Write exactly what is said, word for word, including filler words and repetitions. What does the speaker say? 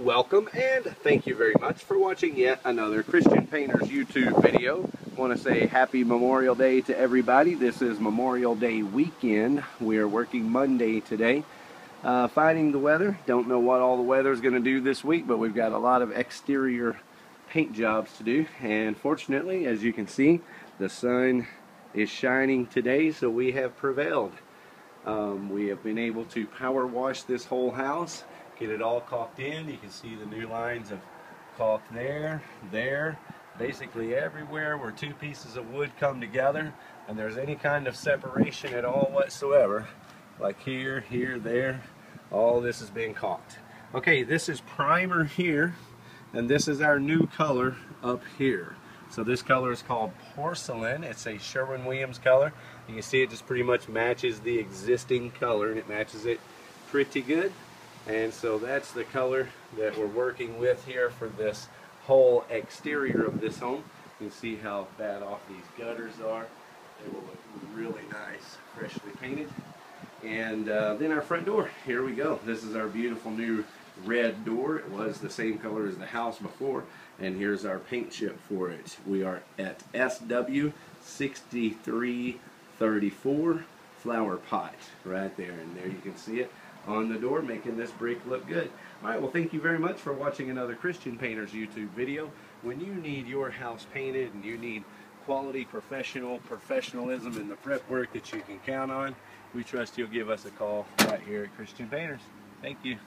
welcome, and thank you very much for watching yet another Christian Painters YouTube video. I want to say happy Memorial Day to everybody. This is Memorial Day weekend. We are working Monday today. Uh, finding the weather. Don't know what all the weather is going to do this week, but we've got a lot of exterior paint jobs to do. And fortunately, as you can see, the sun is shining today, so we have prevailed. Um, we have been able to power wash this whole house, get it all caulked in. You can see the new lines of caulk there, there, basically everywhere where two pieces of wood come together and there's any kind of separation at all whatsoever. Like here, here, there, all this has been caulked. Okay, this is primer here, and this is our new color up here. So this color is called Porcelain. It's a Sherwin-Williams color. You can see it just pretty much matches the existing color, and it matches it pretty good. And so that's the color that we're working with here for this whole exterior of this home. You can see how bad off these gutters are. They will look really nice, freshly painted. And uh, then our front door, here we go. This is our beautiful new red door. It was the same color as the house before. And here's our paint chip for it. We are at S W sixty-three thirty-four Flower Pot right there. And there you can see it on the door, making this brick look good. All right, well, thank you very much for watching another Christian Painters YouTube video. When you need your house painted and you need quality professional professionalism and the prep work that you can count on, we trust you'll give us a call right here at Christian Painters. Thank you.